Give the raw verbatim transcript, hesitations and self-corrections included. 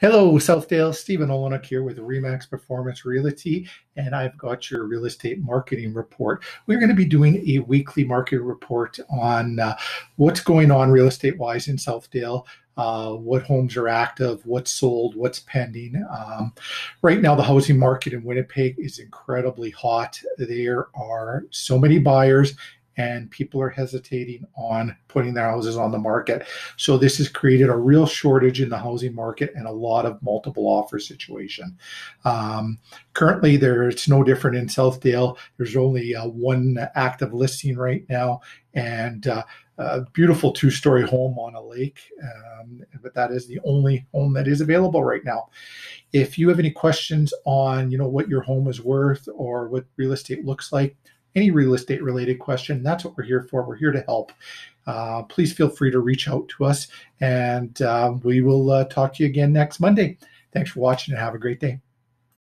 Hello, Southdale. Stephen Olyniuk here with Re/Max Performance Realty, and I've got your real estate marketing report. We're going to be doing a weekly market report on uh, what's going on real estate-wise in Southdale, uh, what homes are active, what's sold, what's pending. Um, right now, the housing market in Winnipeg is incredibly hot. There are so many buyers, and people are hesitating on putting their houses on the market. So this has created a real shortage in the housing market and a lot of multiple offer situation. Um, currently, there it's no different in Southdale. There's only uh, one active listing right now, and uh, a beautiful two-story home on a lake. Um, but that is the only home that is available right now. If you have any questions on, you know, what your home is worth or what real estate looks like, any real estate related question, that's what we're here for. We're here to help. Uh, please feel free to reach out to us, and uh, we will uh, talk to you again next Monday. Thanks for watching and have a great day.